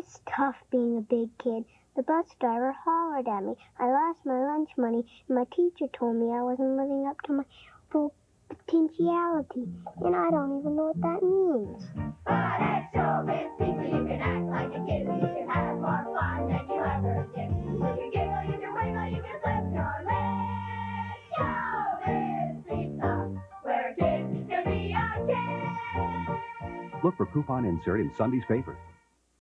It's tough being a big kid. The bus driver hollered at me. I lost my lunch money, and my teacher told me I wasn't living up to my full potentiality, and I don't even know what that means. Ah, that's Showbiz Pizza. You can act like a kid, you can have more fun than you ever did. You can giggle, you can wiggle, you can flip your lips. Showbiz Pizza, where kids can be a kid. Look for coupon insert in Sunday's paper.